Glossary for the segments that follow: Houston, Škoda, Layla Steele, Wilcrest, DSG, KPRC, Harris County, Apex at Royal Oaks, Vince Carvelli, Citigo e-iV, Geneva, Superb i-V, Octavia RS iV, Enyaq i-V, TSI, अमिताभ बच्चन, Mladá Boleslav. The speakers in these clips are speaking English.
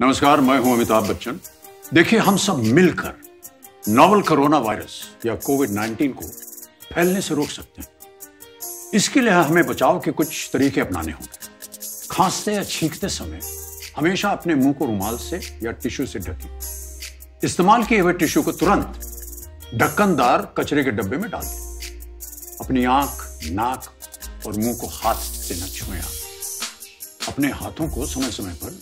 नमस्कार, मैं हूं अमिताभ बच्चन। देखिए, हम सब मिलकर नोवल कोरोना वायरस या कोविड-19 को फैलने से रोक सकते हैं। इसके लिए हमें बचाव के कुछ तरीके अपनाने होंगे। खांसते या छींकते समय हमेशा अपने मुंह को रुमाल से या टिश्यू से ढकें। इस्तेमाल किए हुए टिश्यू को तुरंत ढक्कनदार कचरे के डब्बे में डाल दें। अपनी आंख, नाक और मुंह को हाथ से न छुएं। अपने हाथों को समय समय पर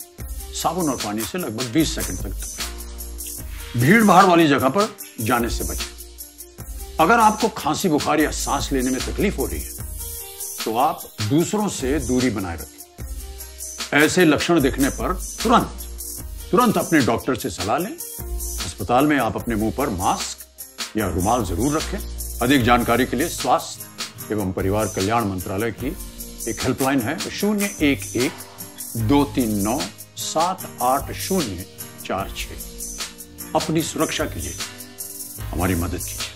साबुन और पानी से लगभग 20 सेकंड तक धोएं। भीड़ भाड़ वाली जगह पर जाने से बचें। अगर आपको खांसी, बुखार या सांस लेने में तकलीफ हो रही है तो आप दूसरों से दूरी बनाए रखें। ऐसे लक्षण दिखने पर तुरंत अपने डॉक्टर से सलाह लें। अस्पताल में आप अपने मुंह पर मास्क या रुमाल जरूर रखें। अधिक जानकारी के लिए स्वास्थ्य एवं परिवार कल्याण मंत्रालय की एक हेल्पलाइन है 011-239-78046। अपनी सुरक्षा के लिए हमारी मदद कीजिए।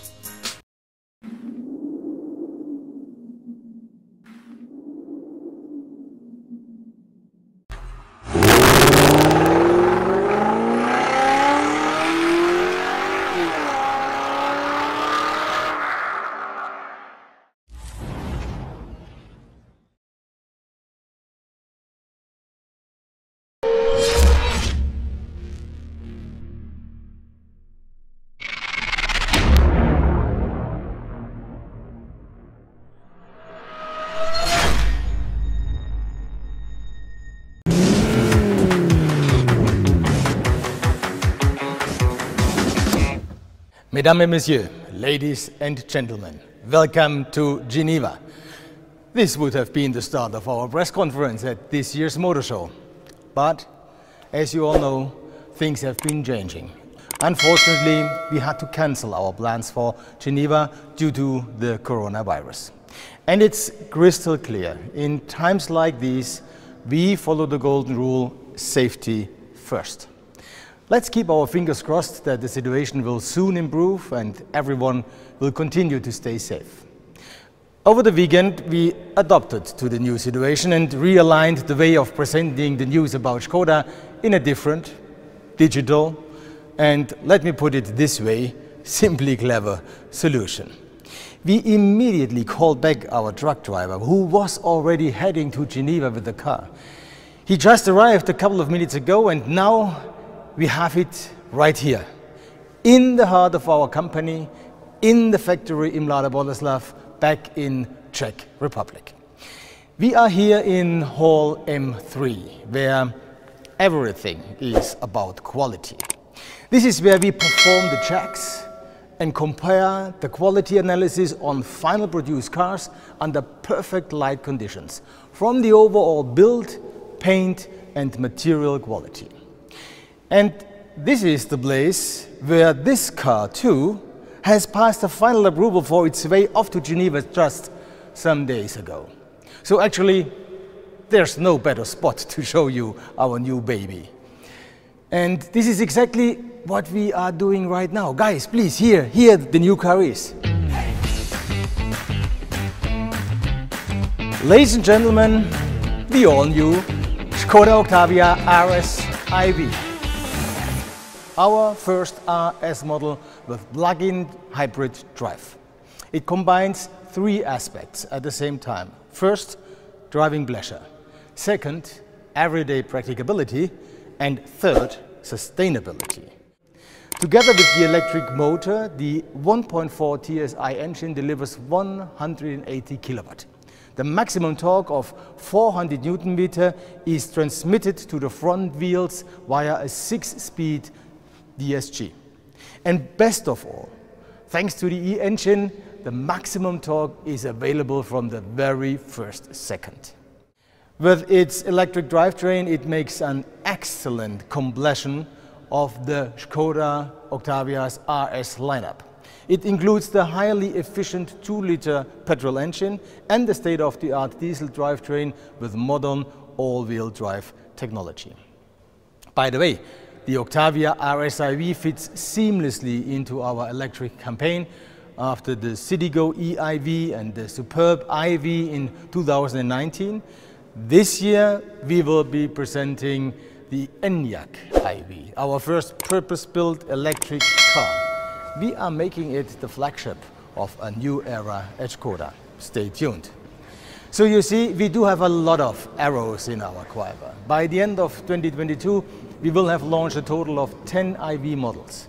Mesdames et messieurs, ladies and gentlemen, welcome to Geneva. This would have been the start of our press conference at this year's motor show. But, as you all know, things have been changing. Unfortunately, we had to cancel our plans for Geneva due to the coronavirus. And it's crystal clear, in times like these, we follow the golden rule, safety first. Let's keep our fingers crossed that the situation will soon improve and everyone will continue to stay safe. Over the weekend, we adapted to the new situation and realigned the way of presenting the news about Škoda in a different, digital, and let me put it this way, simply clever solution. We immediately called back our truck driver, who was already heading to Geneva with the car. He just arrived a couple of minutes ago, and now we have it right here, in the heart of our company, in the factory in Mladá Boleslav, back in Czech Republic. We are here in Hall M3, where everything is about quality. This is where we perform the checks and compare the quality analysis on final produced cars under perfect light conditions, from the overall build, paint and material quality. And this is the place where this car too has passed the final approval for its way off to Geneva just some days ago. So actually, there's no better spot to show you our new baby. And this is exactly what we are doing right now. Guys, please, here the new car is. Ladies and gentlemen, the all-new Škoda Octavia RS iV. Our first RS model with plug-in hybrid drive. It combines three aspects at the same time. First, driving pleasure. Second, everyday practicability. And third, sustainability. Together with the electric motor, the 1.4 TSI engine delivers 180 kilowatt. The maximum torque of 400 Nm is transmitted to the front wheels via a 6-speed DSG. And best of all, thanks to the E-engine, the maximum torque is available from the very first second. With its electric drivetrain, it makes an excellent completion of the Škoda Octavia's RS lineup. It includes the highly efficient 2-liter petrol engine and the state-of-the-art diesel drivetrain with modern all-wheel drive technology. By the way, the Octavia RS iV fits seamlessly into our electric campaign after the Citigo e-iV and the Superb i-V in 2019. This year we will be presenting the Enyaq i-V, our first purpose-built electric car. We are making it the flagship of a new era at Škoda. Stay tuned. So you see, we do have a lot of arrows in our quiver. By the end of 2022, we will have launched a total of 10 iV models.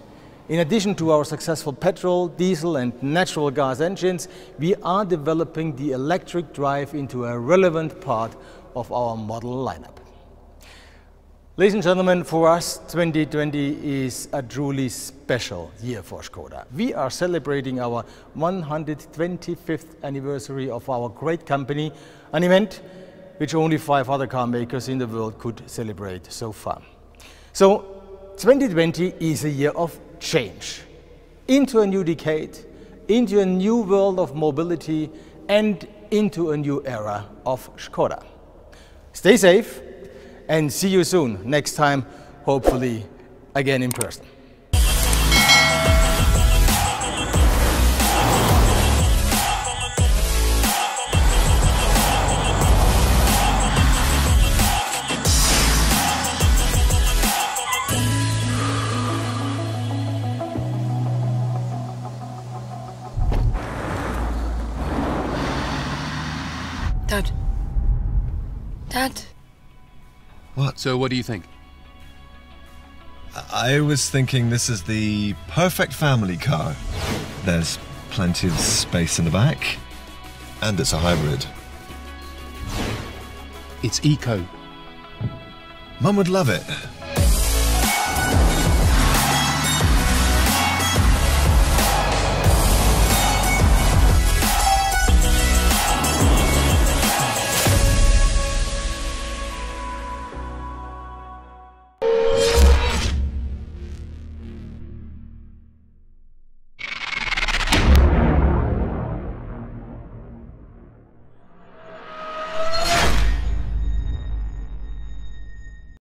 In addition to our successful petrol, diesel and natural gas engines, we are developing the electric drive into a relevant part of our model lineup. Ladies and gentlemen, for us 2020 is a truly special year for Škoda. We are celebrating our 125th anniversary of our great company, an event which only 5 other car makers in the world could celebrate so far. So 2020 is a year of change, into a new decade, into a new world of mobility and into a new era of Škoda. Stay safe and see you soon, next time, hopefully again in person. Dad? What? So what do you think? I was thinking this is the perfect family car. There's plenty of space in the back. And it's a hybrid. It's eco. Mum would love it.